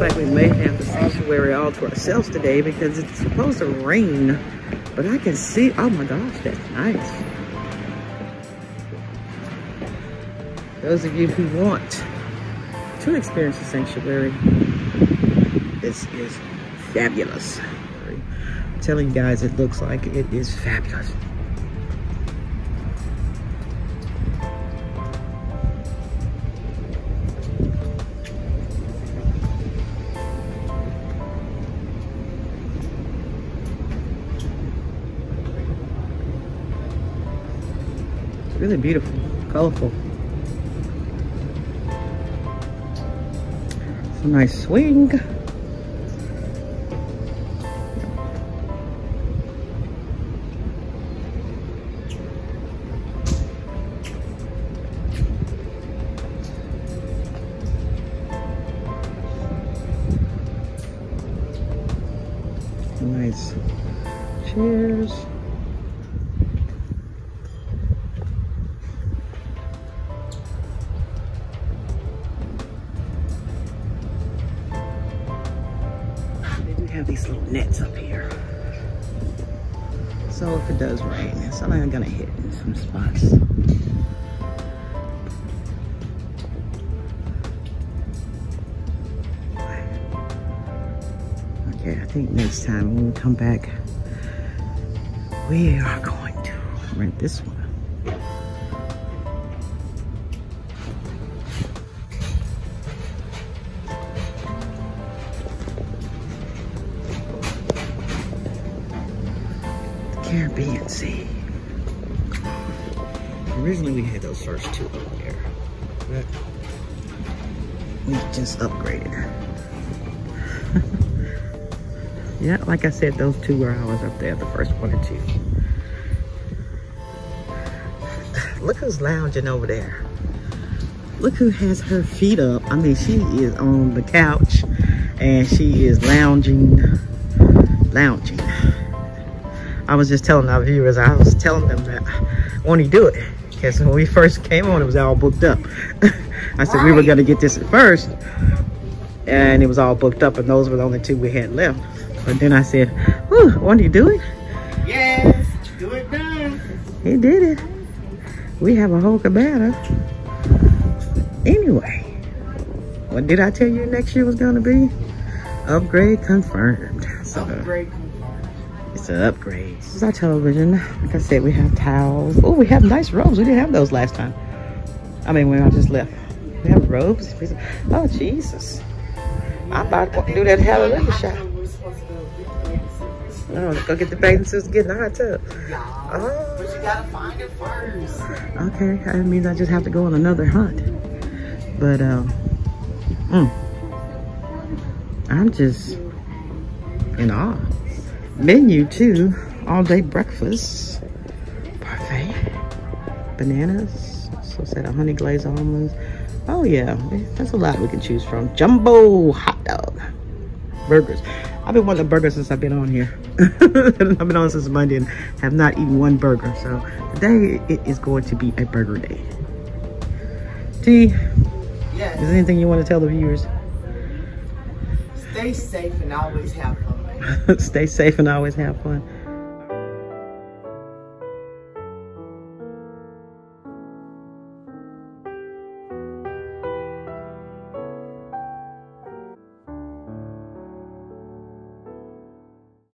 like we may have the sanctuary all to ourselves today because it's supposed to rain, but I can see, oh my gosh, that's nice. Those of you who want to experience the sanctuary, this is fabulous. I'm telling you guys, it looks like it is fabulous. Really beautiful, colorful. It's a nice swing. Nice chairs. Have these little nets up here, so if it does rain, it's only gonna hit in some spots. Okay, I think next time when we come back, we are going to rent this one. Caribbean Sea. Originally we had those first two up there, but we just upgraded her. Yeah, like I said, those two were always up there, the first one and two. Look who's lounging over there. Look who has her feet up. I mean, she is on the couch and she is lounging. I was just telling our viewers, I was telling them that won't he do it? Because when we first came on, it was all booked up. I said we were gonna get this at first and it was all booked up, and those were the only two we had left. But then I said, whew, won't he do it? Yes, do it done. He did it. We have a whole cabana. Anyway, what did I tell you next year was gonna be? Upgrade confirmed. So, upgrade confirmed. It's an upgrade. This is our television. Like I said, we have towels. Oh, we have nice robes. We didn't have those last time. I mean, when I just left. We have robes. Oh, Jesus. I'm about to do that hallelujah shot. Oh, let's go get the bathing suits and get in the hot tub. Oh. But you gotta find it first. Okay, that means I just have to go on another hunt. But, I'm just in awe. Menu too, all day breakfast, parfait, bananas, so said a honey glazed almonds. Oh yeah, that's a lot we can choose from. Jumbo hot dog, burgers. I've been wanting a burger since I've been on here. I've been on since Monday and have not eaten one burger. So today it is going to be a burger day. T, yes. Is there anything you want to tell the viewers? Stay safe and always have fun. Stay safe and always have fun.